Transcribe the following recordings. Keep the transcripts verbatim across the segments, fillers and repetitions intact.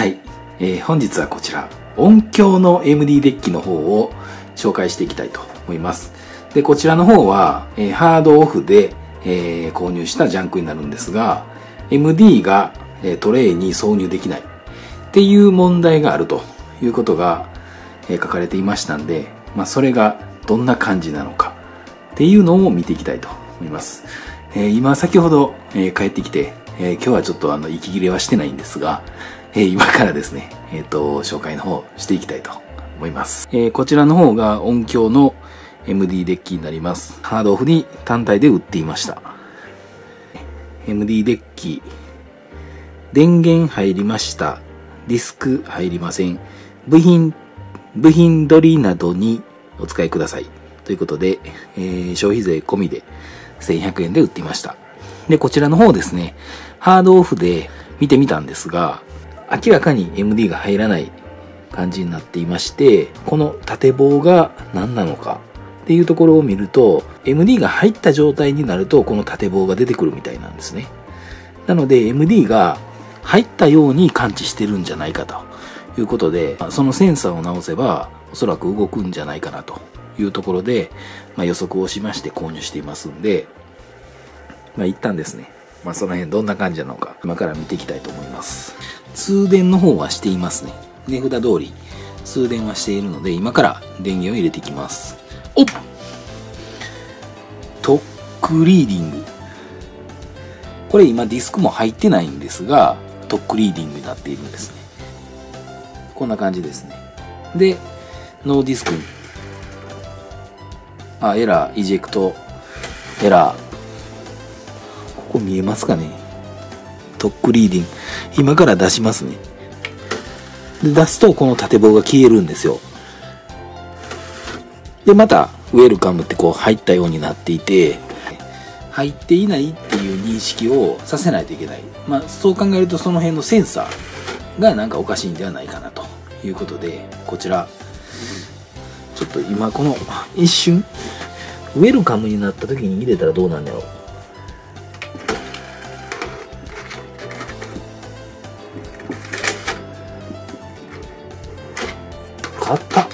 はい、えー、本日はこちら音響の エムディー デッキの方を紹介していきたいと思います。でこちらの方は、えー、ハードオフで、えー、購入したジャンクになるんですが エムディー が、えー、トレイに挿入できないっていう問題があるということが、えー、書かれていましたんで、まあ、それがどんな感じなのかっていうのを見ていきたいと思います。えー、今先ほど、えー、帰ってきて、えー、今日はちょっとあの息切れはしてないんですが、えー、今からですね、えーと、紹介の方していきたいと思います。えー、こちらの方が音響の エムディー デッキになります。ハードオフに単体で売っていました。エムディー デッキ、電源入りました。ディスク入りません。部品、部品取りなどにお使いください。ということで、えー、消費税込みでせんひゃくえんで売っていました。で、こちらの方ですね、ハードオフで見てみたんですが、明らかに エムディー が入らない感じになっていまして、この縦棒が何なのかっていうところを見ると、エムディー が入った状態になると、この縦棒が出てくるみたいなんですね。なので、エムディー が入ったように感知してるんじゃないかということで、そのセンサーを直せばおそらく動くんじゃないかなというところで、まあ、予測をしまして購入していますんで、まあ、一旦ですね、まあ、その辺どんな感じなのか今から見ていきたいと思います。通電の方はしていますね。値札通り通電はしているので、今から電源を入れていきます。おっトックリーディング、これ今ディスクも入ってないんですがトックリーディングになっているんですね。こんな感じですね。で、ノーディスクに、あ、エラー、イジェクト、エラー。ここ見えますかね？トックリーディング。今から出しますね。で、出すとこの縦棒が消えるんですよ。で、また、ウェルカムってこう入ったようになっていて、入っていないっていう認識をさせないといけない。まあ、そう考えるとその辺のセンサーがなんかおかしいんではないかなということで、こちら、ちょっと今この一瞬、ウェルカムになった時に入れたらどうなんだろう。硬っ。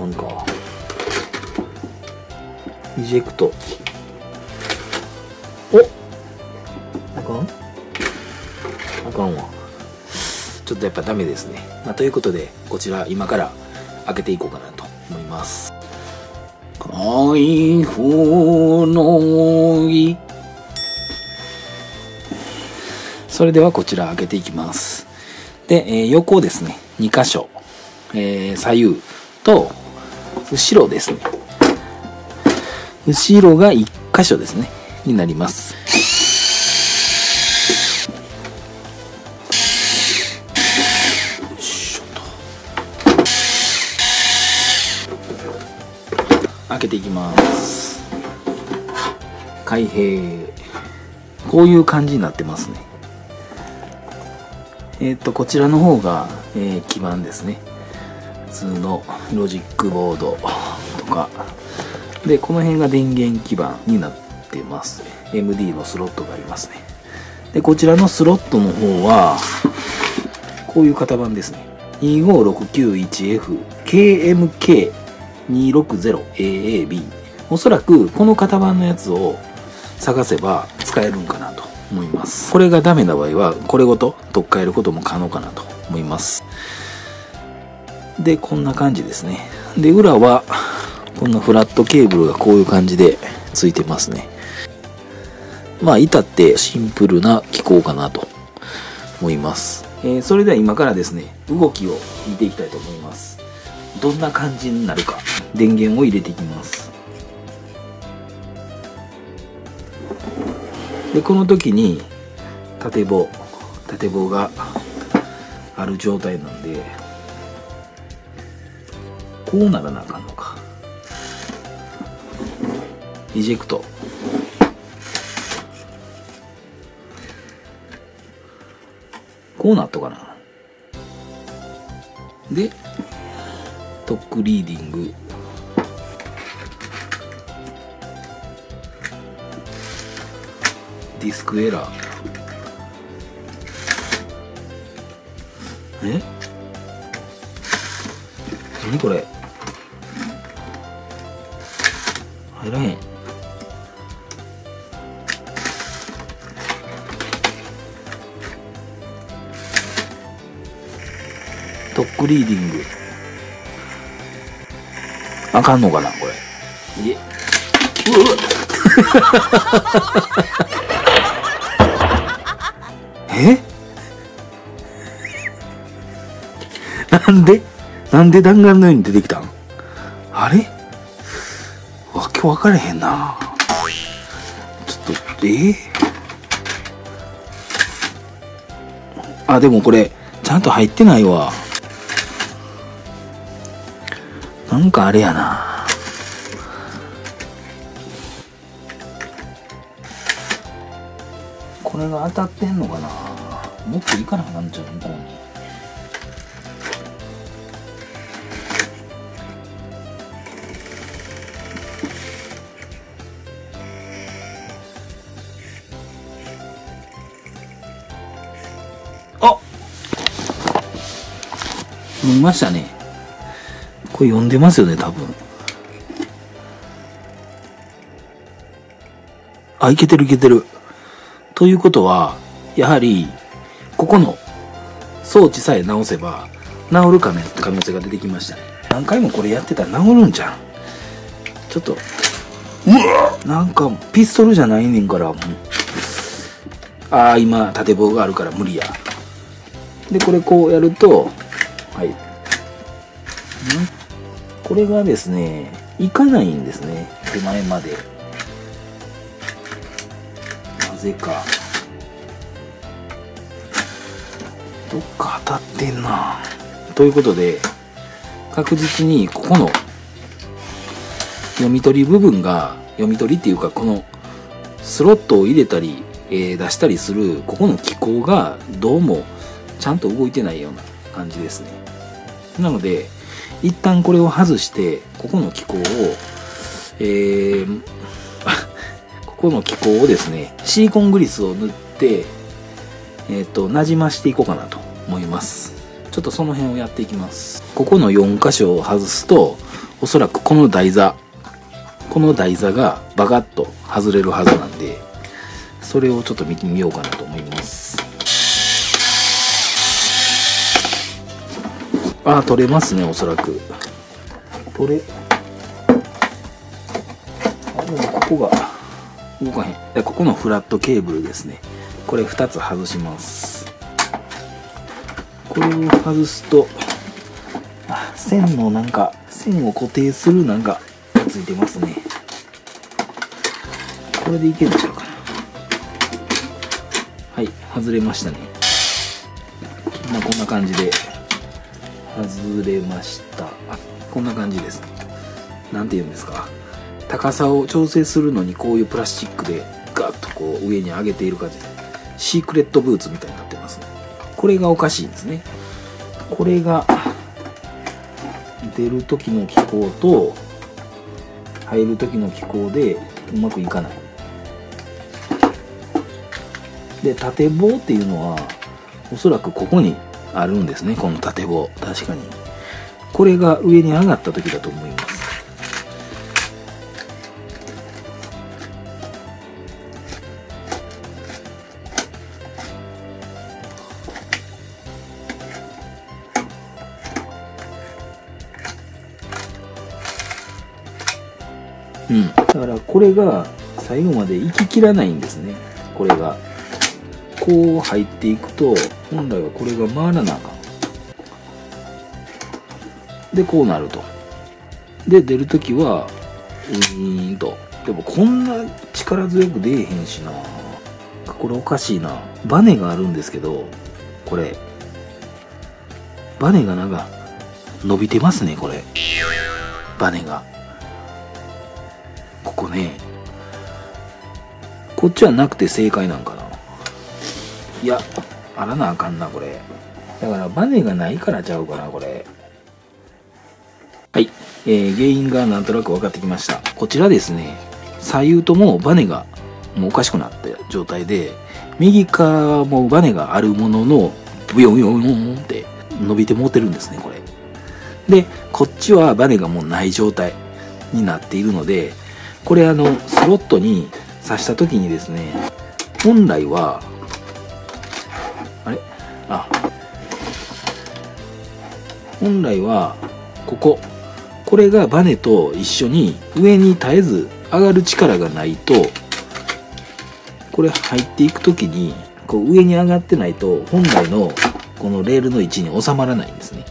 なんかイジェクト、おっあかんあかんわ、ちょっとやっぱダメですね。まあ、ということでこちら今から開けていこうかなと思います。開封の儀、それではこちら開けていきます。で、えー、横ですねに箇所、えー、左右と後ろですね。後ろがいっ箇所ですね。になります。よいしょと。開けていきます。開閉。こういう感じになってますね。えっと、こちらの方が、えー、基板ですね。普通のロジックボードとかで、この辺が電源基板になってますね。エムディー のスロットがありますね。でこちらのスロットの方はこういう型番ですね。 にーごーろくきゅういちエフ ケーエムケーにーろくゼロエーエービー、 おそらくこの型番のやつを探せば使えるんかなと思います。これがダメな場合はこれごと取っ替えることも可能かなと思います。で、こんな感じですね。で、裏は、こんなフラットケーブルがこういう感じでついてますね。まあ、至ってシンプルな機構かなと思います。えー、それでは今からですね、動きを見ていきたいと思います。どんな感じになるか。電源を入れていきます。で、この時に、縦棒、縦棒がある状態なんで、こうならなあかんのか。イジェクト。こうなっとかな。で、トックリーディング。ディスクエラー。え？何これ？入らへん。トックリーディング。あかんのかなこれ。いえ。え？なんでなんで弾丸のように出てきたん？あれ？わけ分かれへんな。ちょっとえー、あでもこれちゃんと入ってないわ。なんかあれやな。これが当たってんのかな。もっといかなくなっちゃうみたいに。あっ読みましたね。これ読んでますよね多分。あ、いけてるいけてる。ということは、やはり、ここの装置さえ直せば、治る可能性が出てきましたね。何回もこれやってたら治るんじゃん。ちょっと、うわなんかピストルじゃないねんから、もう。ああ、今、縦棒があるから無理や。で、これこうやると、はい。これがですね、いかないんですね。手前まで。なぜかどっか当たってんな。ということで確実にここの読み取り部分が読み取りっていうかこのスロットを入れたり、えー、出したりするここの機構がどうもちゃんと動いてないような感じですね。なので一旦これを外してここの機構をえー、この機構をですねシリコングリスを塗って、えー、となじましていこうかなと思います。ちょっとその辺をやっていきます。ここのよん箇所を外すとおそらくこの台座この台座がバカッと外れるはずなんでそれをちょっと見てみようかなと思います。ああ取れますね。おそらく取れあでもここが動かへん。ここのフラットケーブルですね。これふたつ外します。これを外すとあ線のなんか線を固定するなんかついてますね。これでいけるんちゃうかな。はい外れましたね。まあこんな感じで外れました。あこんな感じです。なんて言うんですか高さを調整するのにこういうプラスチックでガッとこう上に上げている感じでシークレットブーツみたいになってますね。これがおかしいんですね。これが出る時の機構と入る時の機構でうまくいかない。で縦棒っていうのはおそらくここにあるんですね。この縦棒確かにこれが上に上がった時だと思います。うん、だからこれが最後まで行ききらないんですね。これがこう入っていくと本来はこれが回らなあかんでこうなるとで出るときはウィーンと。でもこんな力強く出えへんしな。これおかしいな。バネがあるんですけどこれバネがなんか伸びてますね。これバネがここね、こっちはなくて正解なんかな。いやあらなあかんなこれ。だからバネがないからちゃうかなこれ。はい、えー、原因がなんとなく分かってきました。こちらですね左右ともバネがもうおかしくなった状態で、右からもうバネがあるもののブヨンヨンヨンって伸びてもうてるんですね、これで。こっちはバネがもうない状態になっているので、これあのスロットに刺した時にですね、本来はあれあ本来はこここれがバネと一緒に上に絶えず上がる力がないと、これ入っていく時にこう上に上がってないと本来のこのレールの位置に収まらないんですね。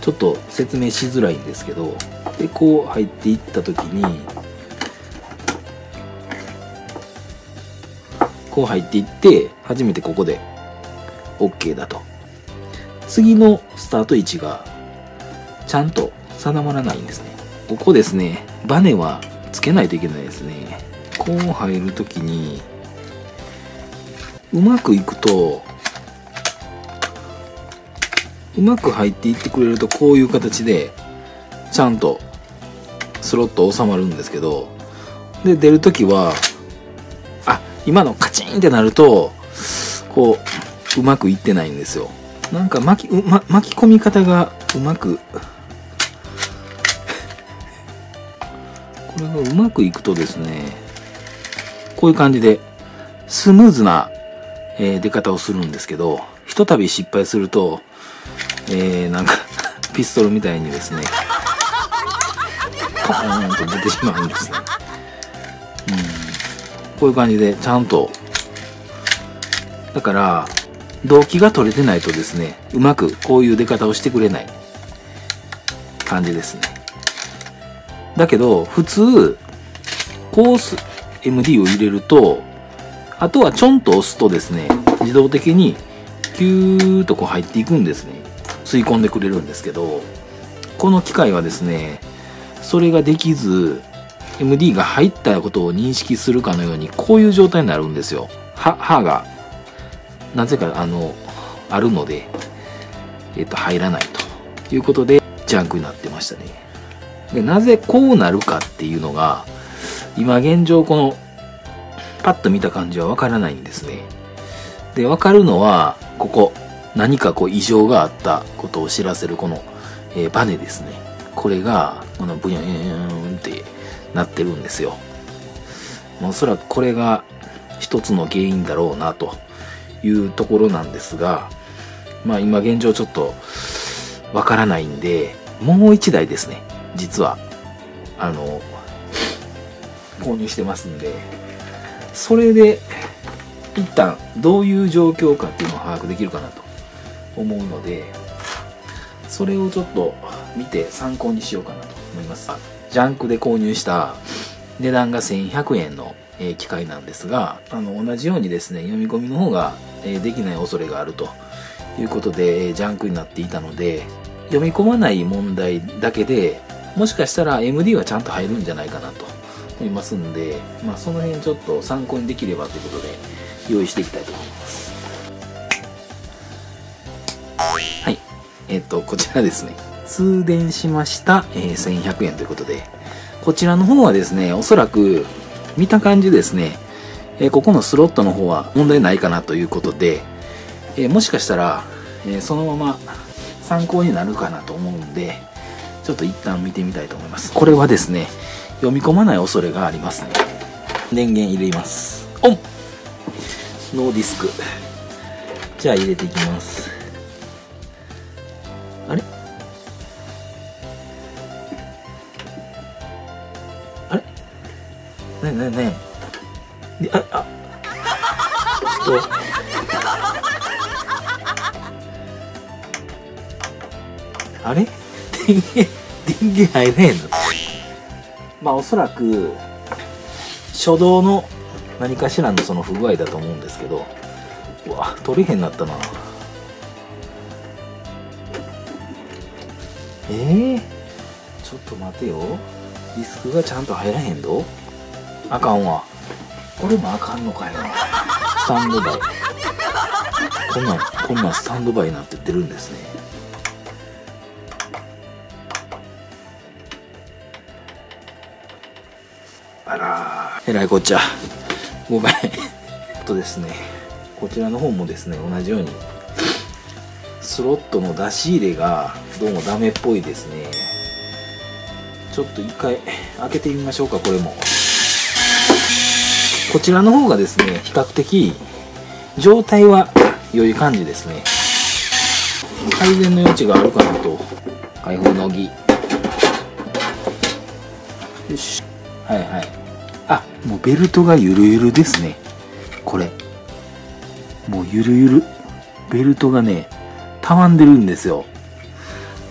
ちょっと説明しづらいんですけど、でこう入っていった時にこう入っていって初めてここで OK だと、次のスタート位置がちゃんと定まらないんですね。ここですね、バネはつけないといけないですね。こう入る時にうまくいくと、うまく入っていってくれるとこういう形でちゃんとスロット収まるんですけど、で出る時はあ今のカチンってなるとこううまくいってないんですよ。なんか巻き、う、ま、巻き込み方がうまくこれがうまくいくとですね、こういう感じでスムーズな、えー、出方をするんですけど、ひとたび失敗すると、えー、なんかピストルみたいにですねポーンと出てしまうんですね。うん、こういう感じでちゃんと、だから動機が取れてないとですね、うまくこういう出方をしてくれない感じですね。だけど普通こうす エムディー を入れると、あとはちょんと押すとですね、自動的にキューッとこう入っていくんですね。吸い込んでくれるんですけど、この機械はですねそれができず、 エムディー が入ったことを認識するかのようにこういう状態になるんですよ。は歯がなぜかあのあるので、えっと、入らないということでジャンクになってましたね。でなぜこうなるかっていうのが今現状このパッと見た感じはわからないんですね。でわかるのはここ、何かこう異常があったことを知らせるこの、えー、バネですね。これがこのブヨーンってなってるんですよ。おそらくこれが一つの原因だろうなというところなんですが、まあ今現状ちょっとわからないんで、もう一台ですね実はあの購入してますんで、それで一旦どういう状況かっていうのを把握できるかなと思うので、それをちょっと見て参考にしようかなと思います。ジャンクで購入した値段がせんひゃくえんの機械なんですが、あの同じようにですね読み込みの方ができない恐れがあるということでジャンクになっていたので、読み込まない問題だけでもしかしたら エムディー はちゃんと入るんじゃないかなと思いますんで、まあ、その辺ちょっと参考にできればということで用意していきたいと思います。はい、えっとこちらですね通電しました、えー、せんひゃくえんということで、こちらの方はですねおそらく見た感じですね、えー、ここのスロットの方は問題ないかなということで、えー、もしかしたら、えー、そのまま参考になるかなと思うんで、ちょっと一旦見てみたいと思います。これはですね、読み込まない恐れがありますね。電源入れます。オン!ノーディスク。じゃあ入れていきます。あれ?あれ?ねえねえねえで、あ、あ、ちょっとあれ?電源、電源入れへんの?まあおそらく初動の何かしらのその不具合だと思うんですけど、うわ、取れへんなったな。えー、ちょっと待てよ、ディスクがちゃんと入らへんど?あかんわ。これもあかんのかよ。スタンドバイ。こんなん、こんなんスタンドバイになって出るんですね。あらー、えらいこっちゃ。ごめん。とですね、こちらの方もですね、同じようにスロットの出し入れがどうもダメっぽいですね。ちょっと一回開けてみましょうか。これもこちらの方がですね、比較的状態は良い感じですね。改善の余地があるかなと。開放の儀、よし、はいはい。あ、もうベルトがゆるゆるですね。これもうゆるゆるベルトがね、たわんでるんですよ。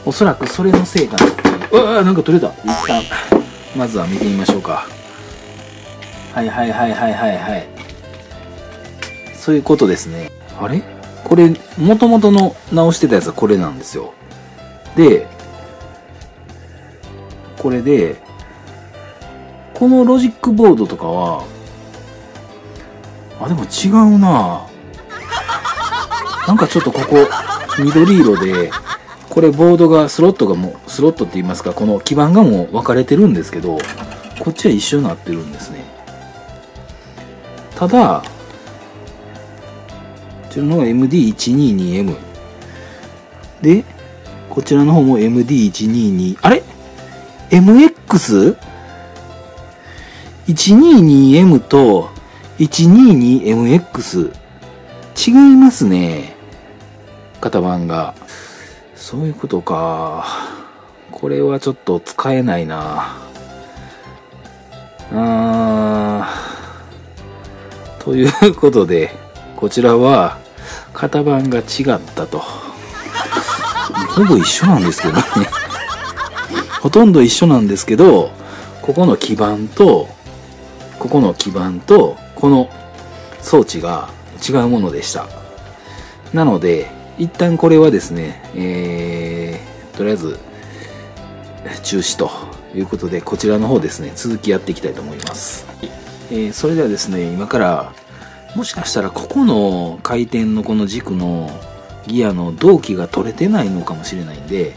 おそらくそれのせいかな。うわ、なんか取れた。一旦まずは見てみましょうか。はいはいはいはいはいはい、そういうことですね。あれ、これもともとの直してたやつはこれなんですよ。でこれでこのロジックボードとかは、あ、でも違うな。なんかちょっとここ緑色で、これボードがスロットがもうスロットって言いますか、この基板がもう分かれてるんですけど、こっちは一緒になってるんですね。ただこちらの方が エムディーいちにーにーエム で、こちらの方も エムディーいちにーにー、 あれ エムエックスいちにーにーエム と いちにーにーエムエックス 違いますね、型番が。そういうことか。これはちょっと使えないなあ。ということで、こちらは型番が違ったと。ほぼ一緒なんですけどねほとんど一緒なんですけど、ここの基板とここの基板とこの装置が違うものでした。なので一旦これはですね、えー、とりあえず中止ということで、こちらの方ですね、続きやっていきたいと思います。えー、それではですね、今からもしかしたらここの回転のこの軸のギアの同期が取れてないのかもしれないんで、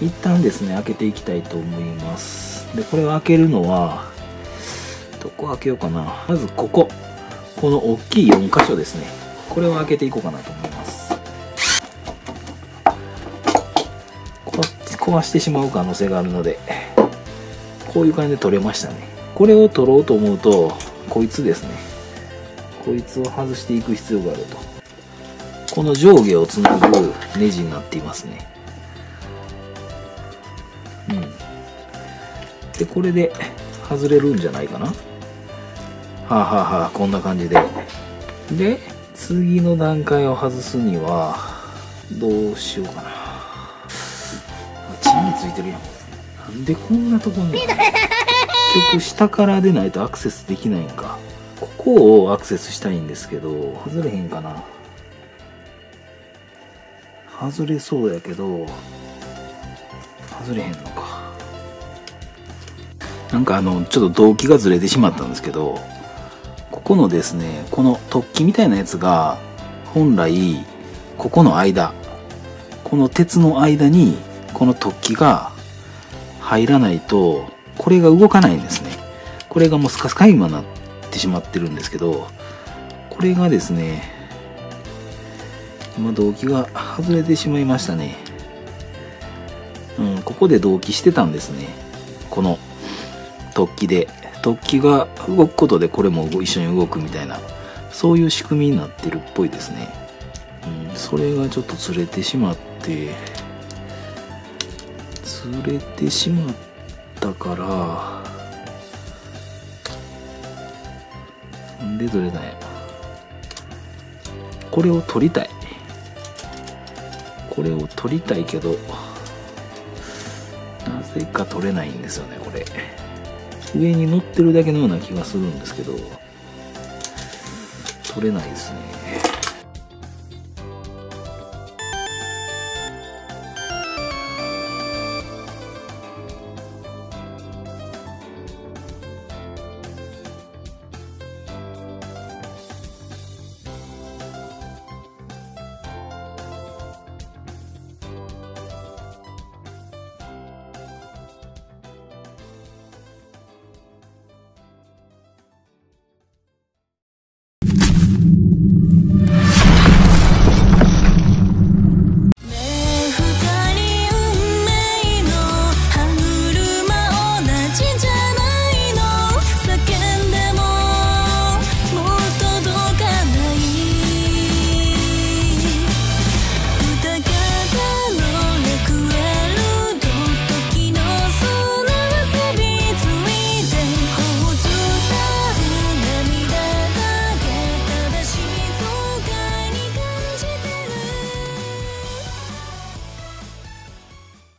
一旦ですね開けていきたいと思います。でこれを開けるのはどこ開けようかな。まずここ、この大きいよん箇所ですね、これを開けていこうかなと思います。壊してしまう可能性があるので、こういう感じで取れましたね。これを取ろうと思うと、こいつですね、こいつを外していく必要があると。この上下をつなぐネジになっていますね。うん。で、これで外れるんじゃないかな。はあはあはあ、こんな感じで。で、次の段階を外すには、どうしようかな。あ、チンについてるやん。なんでこんなとこに。結局下からでないとアクセスできないんか。ここをアクセスしたいんですけど、外れへんかな。外れそうやけど、外れへんのか。なんかあの、ちょっと動機がずれてしまったんですけど、ここのですね、この突起みたいなやつが、本来、ここの間、この鉄の間に、この突起が入らないと、これが動かないんですね。これがもうスカスカに今なってしまってるんですけど、これがですね、今動機が外れてしまいましたね。うん、ここで動機してたんですね。この突起で、突起が動くことでこれも一緒に動くみたいな、そういう仕組みになってるっぽいですね。うん、それがちょっとずれてしまってずれてしまったから、なんでずれない、これを取りたい、これを取りたいけど、なぜか取れないんですよね。これ上に乗ってるだけのような気がするんですけど、取れないですね。